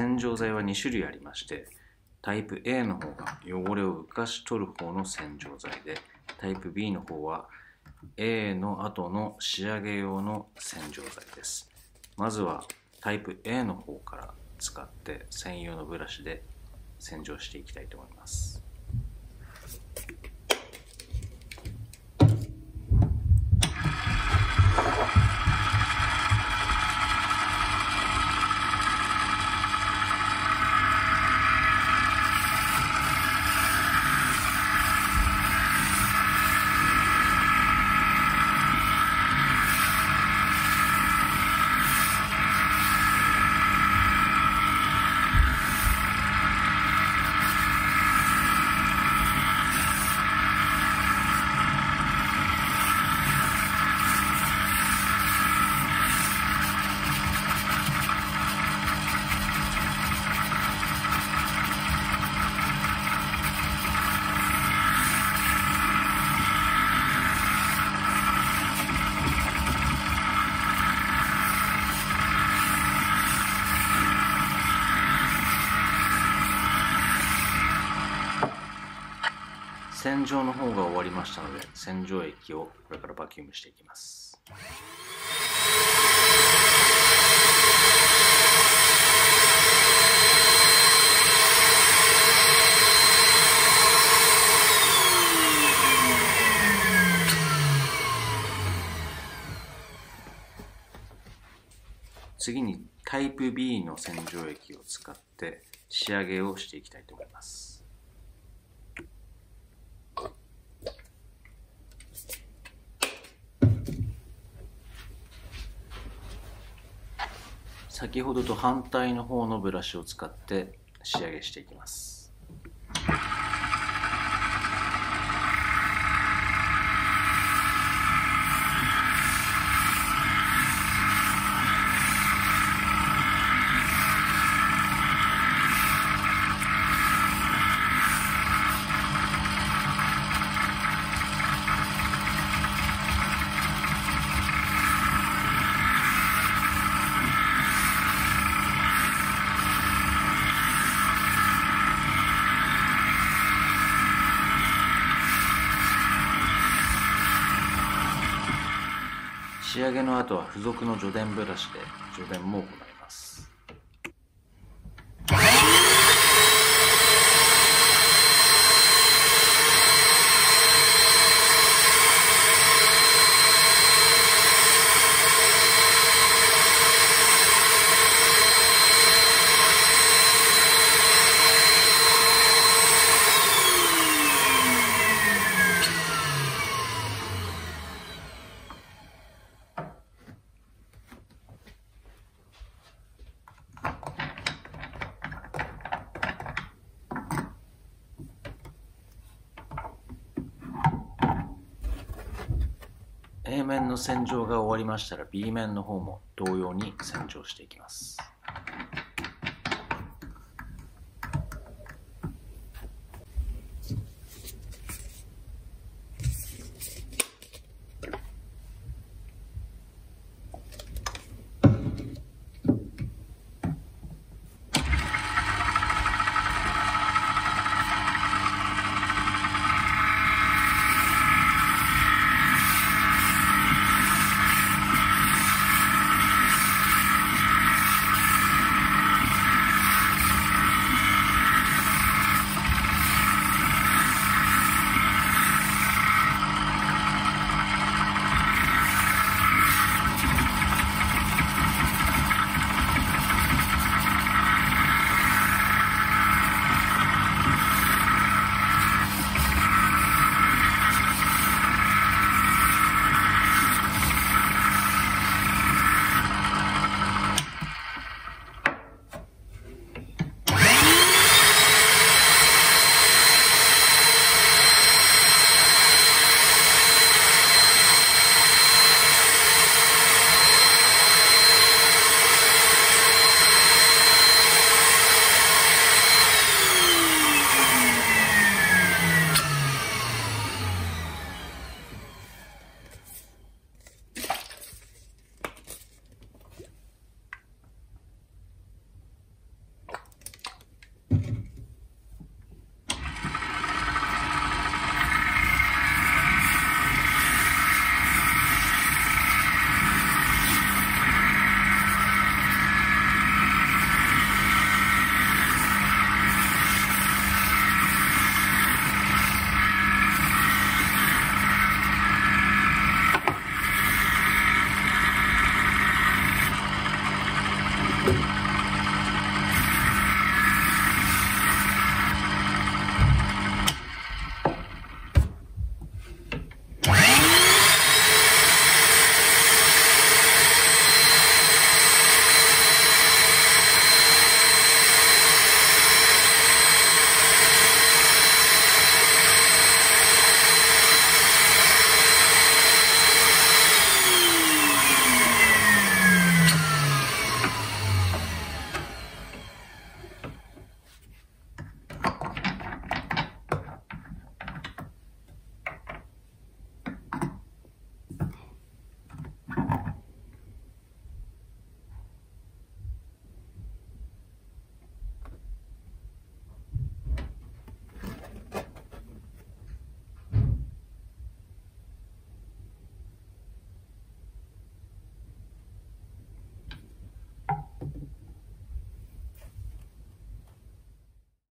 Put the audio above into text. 洗浄剤は2種類ありまして、タイプ A の方が汚れを浮かし取る方の洗浄剤で、タイプ B の方は A の後の仕上げ用の洗浄剤です。まずはタイプ A の方から使って専用のブラシで洗浄していきたいと思います。洗浄の方が終わりましたので、洗浄液をこれからバキュームしていきます。次にタイプ B の洗浄液を使って仕上げをしていきたいと思います。先ほどと反対の方のブラシを使って仕上げしていきます。仕上げの後は付属の除電ブラシで除電も行います。A 面の洗浄が終わりましたら B 面の方も同様に洗浄していきます。